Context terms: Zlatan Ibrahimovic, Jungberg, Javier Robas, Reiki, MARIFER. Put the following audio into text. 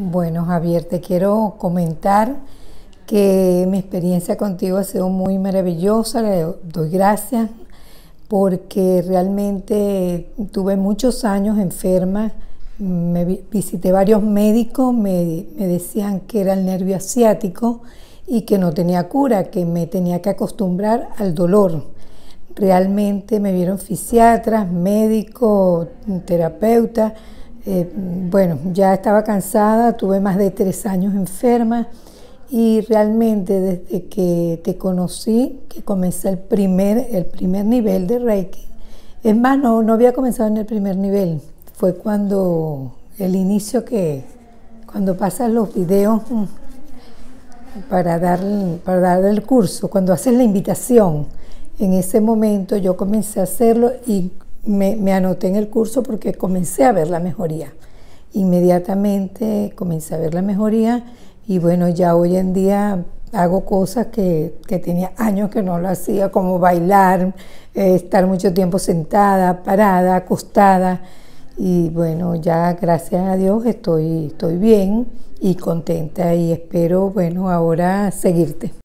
Bueno, Javier, te quiero comentar que mi experiencia contigo ha sido muy maravillosa, le doy gracias porque realmente tuve muchos años enferma, me visité varios médicos, me decían que era el nervio asiático y que no tenía cura, que me tenía que acostumbrar al dolor. Realmente me vieron fisiatras, médicos, terapeutas. Bueno, ya estaba cansada, tuve más de 3 años enferma y realmente desde que te conocí, que comencé el primer nivel de Reiki, es más, no había comenzado en el primer nivel, fue cuando el inicio cuando pasas los videos para dar el curso, cuando haces la invitación, en ese momento yo comencé a hacerlo y me anoté en el curso porque comencé a ver la mejoría. Inmediatamente comencé a ver la mejoría y bueno, ya hoy en día hago cosas que tenía años que no lo hacía, como bailar, estar mucho tiempo sentada, parada, acostada. Y bueno, ya gracias a Dios estoy bien y contenta y espero, bueno, ahora seguirte.